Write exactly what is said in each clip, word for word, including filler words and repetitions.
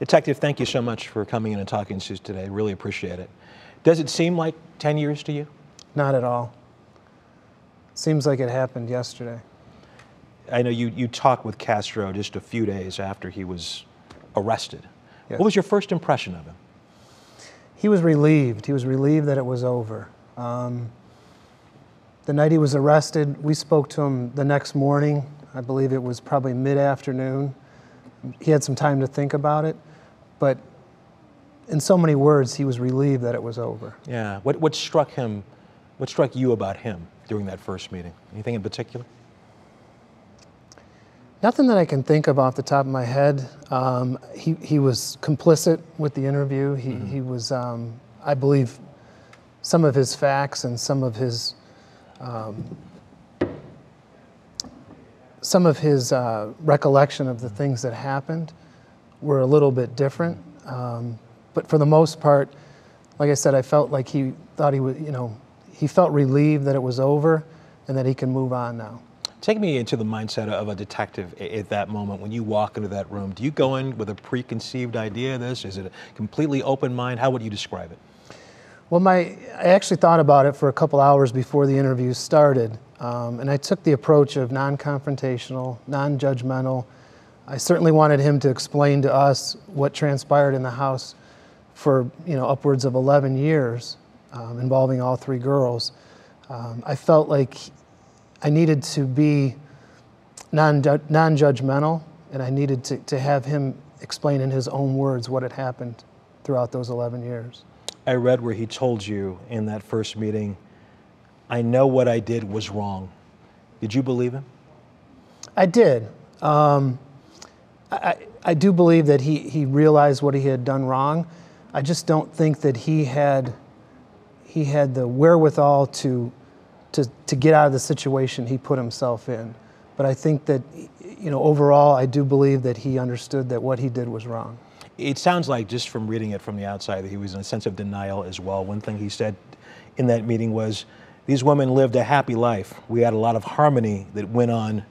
Detective, thank you so much for coming in and talking to us today. Really appreciate it. Does it seem like ten years to you? Not at all. Seems like it happened yesterday. I know you, you talked with Castro just a few days after he was arrested. Yes. What was your first impression of him? He was relieved. He was relieved that it was over. Um, the night he was arrested, we spoke to him the next morning. I believe it was probably mid-afternoon. He had some time to think about it, but in so many words, he was relieved that it was over. Yeah. What, what struck him, what struck you about him during that first meeting? Anything in particular? Nothing that I can think of off the top of my head. Um, he, he was complicit with the interview. He, mm-hmm. he was, um, I believe, some of his facts and some of his, um, some of his uh, recollection of the things that happened were a little bit different. Um, but for the most part, like I said, I felt like he thought he was, you know, he felt relieved that it was over and that he can move on now. Take me into the mindset of a detective at that moment. When you walk into that room, do you go in with a preconceived idea of this? Is it a completely open mind? How would you describe it? Well, my, I actually thought about it for a couple hours before the interview started. Um, and I took the approach of non-confrontational, non-judgmental. I certainly wanted him to explain to us what transpired in the house for, you know, upwards of eleven years, um, involving all three girls. Um, I felt like I needed to be non-judgmental, and I needed to, to have him explain in his own words what had happened throughout those eleven years. I read where he told you in that first meeting, "I know what I did was wrong." Did you believe him? I did. Um, I, I do believe that he, he realized what he had done wrong. I just don't think that he had, he had the wherewithal to To, to get out of the situation he put himself in. But I think that, you know, overall, I do believe that he understood that what he did was wrong. It sounds like, just from reading it from the outside, that he was in a sense of denial as well. One thing he said in that meeting was, "These women lived a happy life. We had a lot of harmony that went on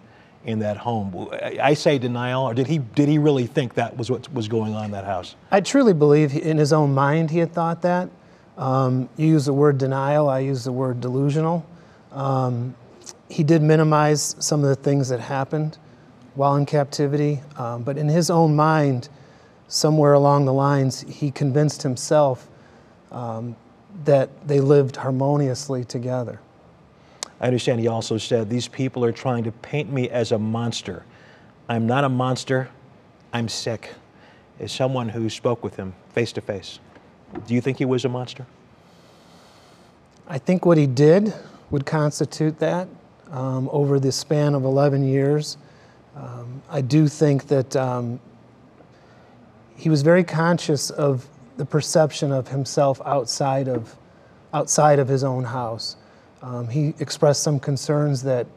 in that home." I say denial, or did he, did he really think that was what was going on in that house? I truly believe in his own mind he had thought that. Um, you use the word denial, I use the word delusional. Um, he did minimize some of the things that happened while in captivity, um, but in his own mind, somewhere along the lines, he convinced himself um, that they lived harmoniously together. I understand he also said, "These people are trying to paint me as a monster. I'm not a monster, I'm sick." As someone who spoke with him face to face, do you think he was a monster? I think what he did would constitute that um, over the span of eleven years. Um, I do think that um, he was very conscious of the perception of himself outside of, outside of his own house. Um, he expressed some concerns that,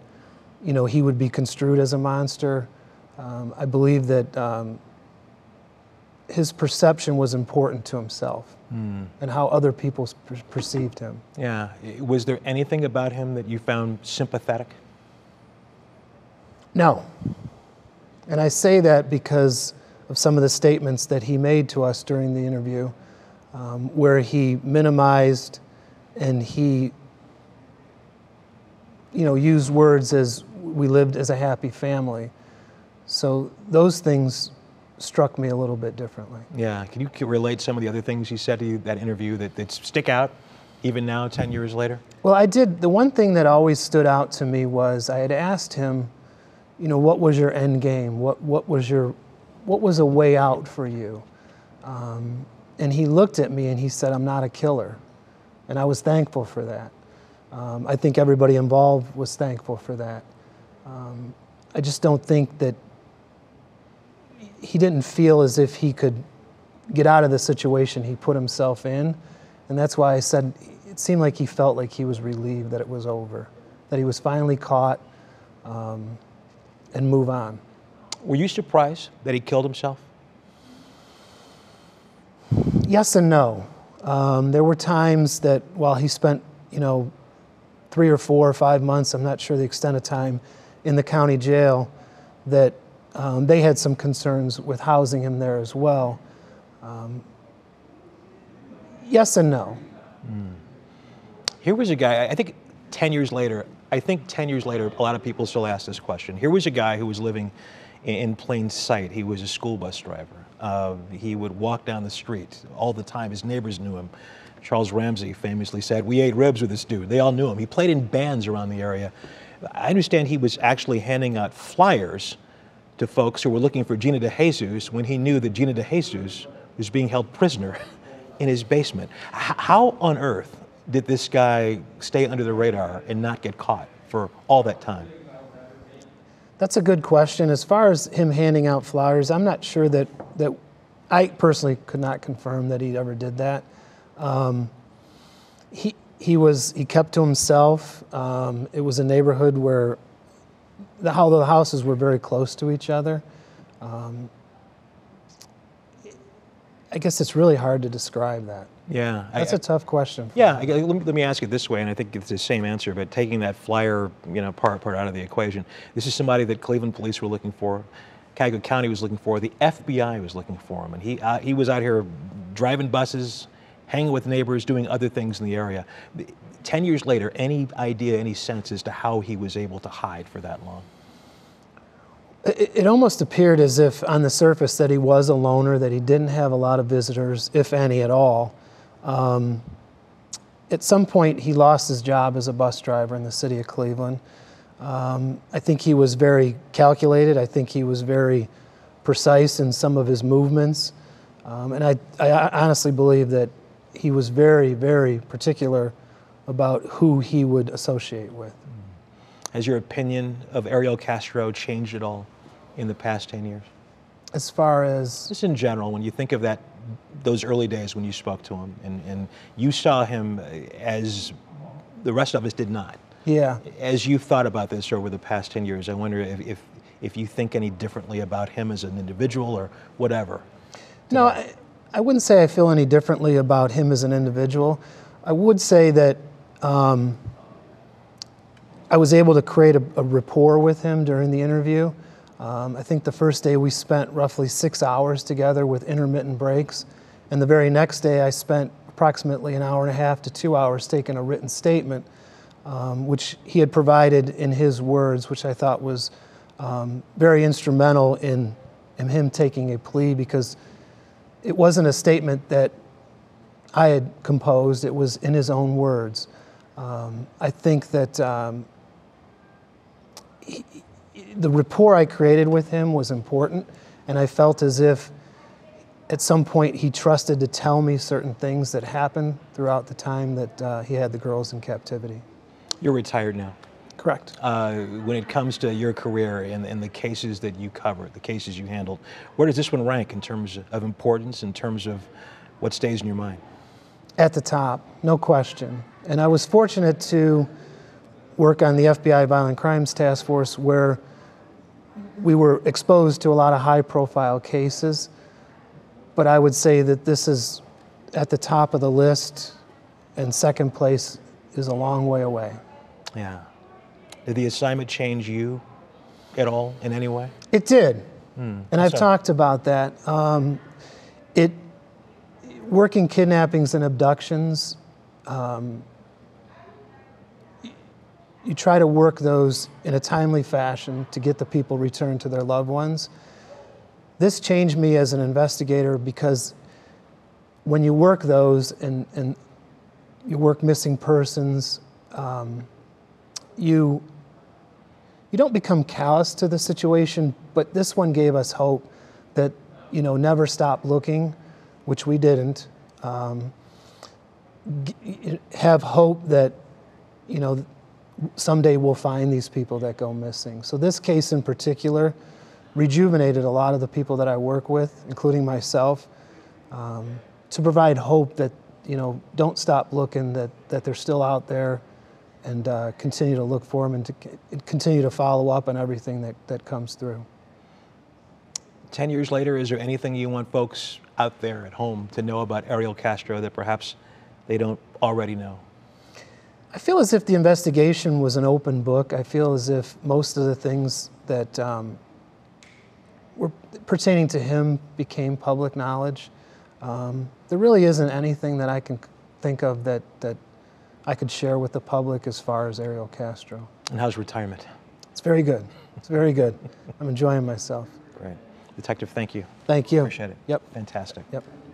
you know, he would be construed as a monster. Um, I believe that um, his perception was important to himself mm. and how other people per perceived him. Yeah. Was there anything about him that you found sympathetic? No. And I say that because of some of the statements that he made to us during the interview, um, where he minimized and he, you know, used words as, "We lived as a happy family." So those things struck me a little bit differently. Yeah, can you relate some of the other things he said to you, that interview, that, that stick out even now, ten years later? Well, I did, the one thing that always stood out to me was I had asked him, you know, what was your end game? What, what was your, what was a way out for you? Um, and he looked at me and he said, "I'm not a killer." And I was thankful for that. Um, I think everybody involved was thankful for that. Um, I just don't think that he didn't feel as if he could get out of the situation he put himself in. And that's why I said it seemed like he felt like he was relieved that it was over, that he was finally caught um, and move on. Were you surprised that he killed himself? Yes and no. Um, there were times that while he spent, you know, three or four or five months, I'm not sure the extent of time, in the county jail, that Um, they had some concerns with housing him there as well. Um, yes and no. Mm. Here was a guy, I think ten years later, I think ten years later, a lot of people still ask this question. Here was a guy who was living in plain sight. He was a school bus driver. Uh, he would walk down the street all the time. His neighbors knew him. Charles Ramsey famously said, "We ate ribs with this dude." They all knew him. He played in bands around the area. I understand he was actually handing out flyers to folks who were looking for Gina DeJesus when he knew that Gina DeJesus was being held prisoner in his basement. H- how on earth did this guy stay under the radar and not get caught for all that time? That's a good question. As far as him handing out flyers, I'm not sure that, that I personally could not confirm that he ever did that. Um, he he was he kept to himself. Um, it was a neighborhood where the how the houses were very close to each other. Um, I guess it's really hard to describe that. Yeah, that's I, a tough question. Yeah, I, let, me, let me ask it this way, and I think it's the same answer. But taking that flyer, you know, part part out of the equation, this is somebody that Cleveland police were looking for, Cuyahoga County was looking for, the F B I was looking for him, and he uh, he was out here driving buses, hanging with neighbors, doing other things in the area. Ten years later, any idea, any sense as to how he was able to hide for that long? It, it almost appeared as if on the surface that he was a loner, that he didn't have a lot of visitors, if any at all. Um, at some point, he lost his job as a bus driver in the city of Cleveland. Um, I think he was very calculated. I think he was very precise in some of his movements. Um, and I, I honestly believe that he was very, very particular about who he would associate with. Has your opinion of Ariel Castro changed at all in the past ten years? As far as? Just in general, when you think of that, those early days when you spoke to him and, and you saw him as the rest of us did not. Yeah. As you've thought about this over the past ten years, I wonder if, if, if you think any differently about him as an individual or whatever. No, I, I wouldn't say I feel any differently about him as an individual. I would say that um, I was able to create a, a rapport with him during the interview. Um, I think the first day we spent roughly six hours together with intermittent breaks. And the very next day I spent approximately an hour and a half to two hours taking a written statement, um, which he had provided in his words, which I thought was um, very instrumental in, in him taking a plea, because it wasn't a statement that I had composed, it was in his own words. Um, I think that um, he, the rapport I created with him was important, and I felt as if at some point he trusted to tell me certain things that happened throughout the time that uh, he had the girls in captivity. You're retired now. Correct. Uh, when it comes to your career and, and the cases that you covered, the cases you handled, where does this one rank in terms of importance, in terms of what stays in your mind? At the top, no question. And I was fortunate to work on the F B I Violent Crimes Task Force, where we were exposed to a lot of high-profile cases. But I would say that this is at the top of the list, and second place is a long way away. Yeah. Did the assignment change you at all in any way? It did, mm, and I've so. talked about that. Um, it working kidnappings and abductions. Um, you try to work those in a timely fashion to get the people returned to their loved ones. This changed me as an investigator, because when you work those and and you work missing persons, um, you. You don't become callous to the situation, but this one gave us hope that, you know, never stop looking, which we didn't. Um, g have hope that, you know, someday we'll find these people that go missing. So this case in particular rejuvenated a lot of the people that I work with, including myself, um, to provide hope that, you know, don't stop looking, that, that they're still out there, and uh, continue to look for them and to continue to follow up on everything that, that comes through. Ten years later, is there anything you want folks out there at home to know about Ariel Castro that perhaps they don't already know? I feel as if the investigation was an open book. I feel as if most of the things that um, were pertaining to him became public knowledge. Um, there really isn't anything that I can think of that, that I could share with the public as far as Ariel Castro. And how's retirement? It's very good. It's very good. I'm enjoying myself. Great. Detective, thank you. Thank you. Appreciate it. Yep. Fantastic. Yep.